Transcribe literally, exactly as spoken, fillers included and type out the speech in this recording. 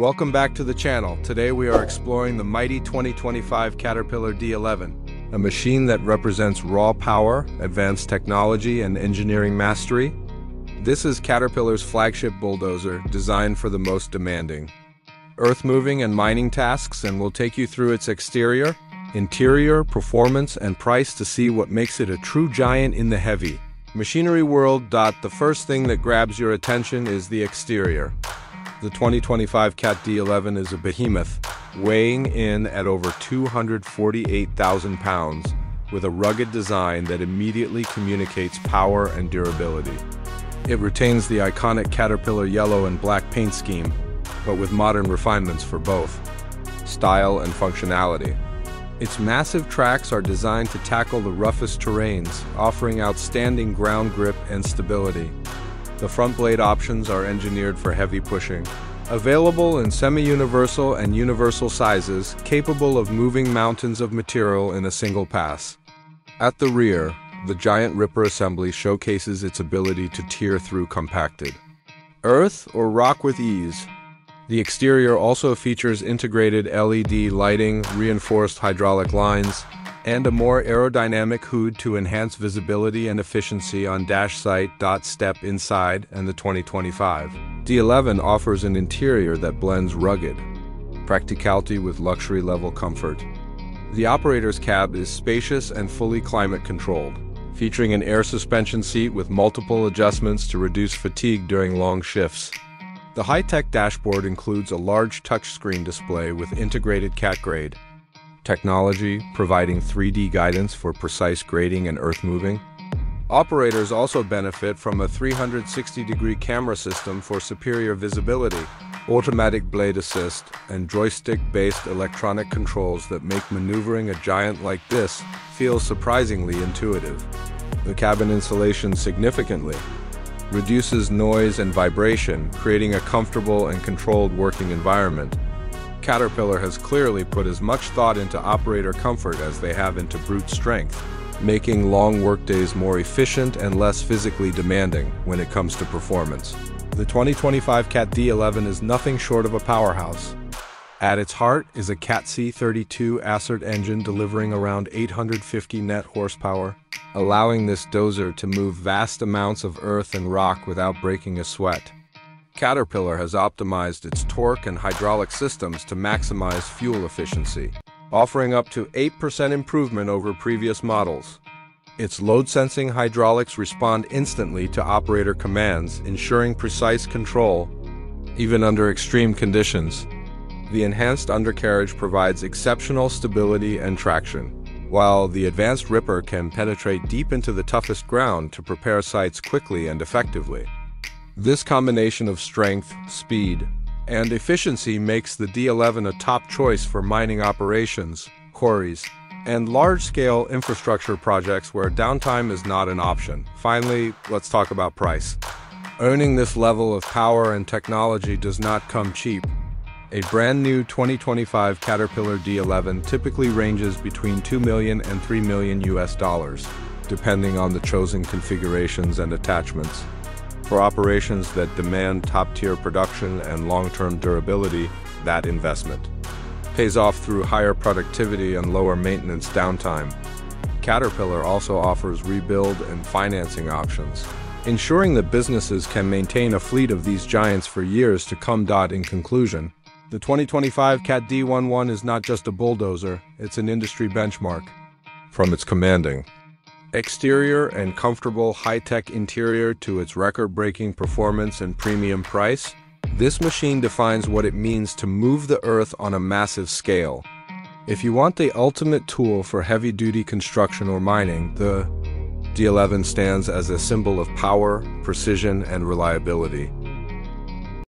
Welcome back to the channel. Today we are exploring the mighty twenty twenty-five Caterpillar D eleven, a machine that represents raw power, advanced technology, and engineering mastery. This is Caterpillar's flagship bulldozer, designed for the most demanding earth-moving and mining tasks, and we'll take you through its exterior, interior, performance, and price to see what makes it a true giant in the heavy machinery world. The first thing that grabs your attention is the exterior. The twenty twenty-five Cat D eleven is a behemoth, weighing in at over two hundred forty-eight thousand pounds, with a rugged design that immediately communicates power and durability. It retains the iconic Caterpillar yellow and black paint scheme, but with modern refinements for both style and functionality. Its massive tracks are designed to tackle the roughest terrains, offering outstanding ground grip and stability. The front blade options are engineered for heavy pushing. Available in semi-universal and universal sizes, capable of moving mountains of material in a single pass. At the rear, the giant ripper assembly showcases its ability to tear through compacted earth or rock with ease. The exterior also features integrated L E D lighting, reinforced hydraulic lines, and a more aerodynamic hood to enhance visibility and efficiency on dash site. Step inside, and the twenty twenty-five D eleven offers an interior that blends rugged practicality with luxury-level comfort. The operator's cab is spacious and fully climate-controlled, featuring an air suspension seat with multiple adjustments to reduce fatigue during long shifts. The high-tech dashboard includes a large touchscreen display with integrated Cat grade technology, providing three D guidance for precise grading and earth moving. Operators also benefit from a three hundred sixty degree camera system for superior visibility, automatic blade assist, and joystick-based electronic controls that make maneuvering a giant like this feel surprisingly intuitive. The cabin insulation significantly reduces noise and vibration, creating a comfortable and controlled working environment. Caterpillar has clearly put as much thought into operator comfort as they have into brute strength, making long workdays more efficient and less physically demanding when it comes to performance. The twenty twenty-five Cat D eleven is nothing short of a powerhouse. At its heart is a Cat C thirty-two ACERT engine delivering around eight hundred fifty net horsepower, allowing this dozer to move vast amounts of earth and rock without breaking a sweat. Caterpillar has optimized its torque and hydraulic systems to maximize fuel efficiency, offering up to eight percent improvement over previous models. Its load-sensing hydraulics respond instantly to operator commands, ensuring precise control, even under extreme conditions. The enhanced undercarriage provides exceptional stability and traction, while the advanced ripper can penetrate deep into the toughest ground to prepare sites quickly and effectively. This combination of strength, speed, and efficiency makes the D eleven a top choice for mining operations, quarries, and large-scale infrastructure projects where downtime is not an option. Finally, let's talk about price. Earning this level of power and technology does not come cheap. A brand-new twenty twenty-five Caterpillar D eleven typically ranges between two million dollars and three million dollars U S dollars, depending on the chosen configurations and attachments. For operations that demand top-tier production and long-term durability, that investment pays off through higher productivity and lower maintenance downtime. Caterpillar also offers rebuild and financing options, ensuring that businesses can maintain a fleet of these giants for years to come. In conclusion, the twenty twenty-five Cat D eleven is not just a bulldozer, it's an industry benchmark. From its commanding exterior and comfortable high-tech interior to its record-breaking performance and premium price, this machine defines what it means to move the earth on a massive scale. If you want the ultimate tool for heavy-duty construction or mining, the D eleven stands as a symbol of power, precision, and reliability.